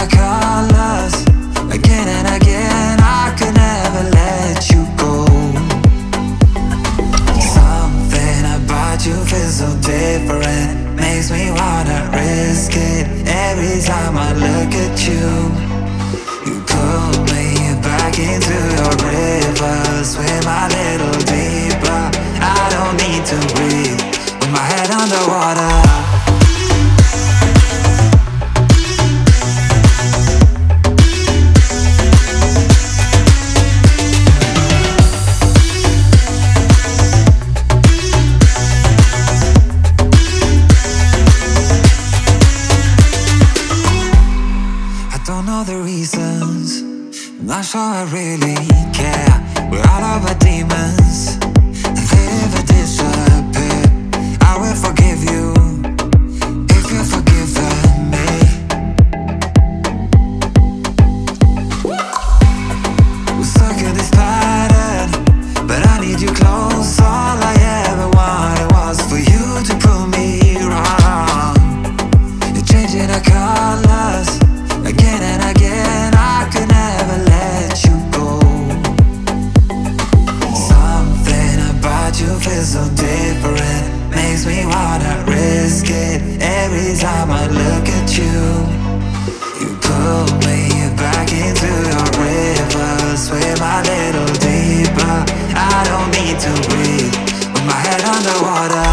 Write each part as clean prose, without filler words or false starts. I don't know the reasons. I'm not sure I really care. We're all of our demons. If they ever disappear, I will forgive you if you forgive me. We're stuck in this pattern, but I need you close. All I ever wanted was for you to prove me wrong. You're changing our colors again and again. I could never let you go. Something about you feels so different, makes me wanna risk it. Every time I look at you, you pull me back into your river. Swim a little deeper, I don't need to breathe with my head underwater.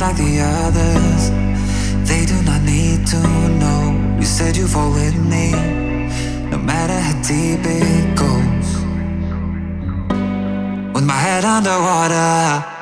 Like the others, they do not need to know. You said you fall with me, no matter how deep it goes. With my head underwater.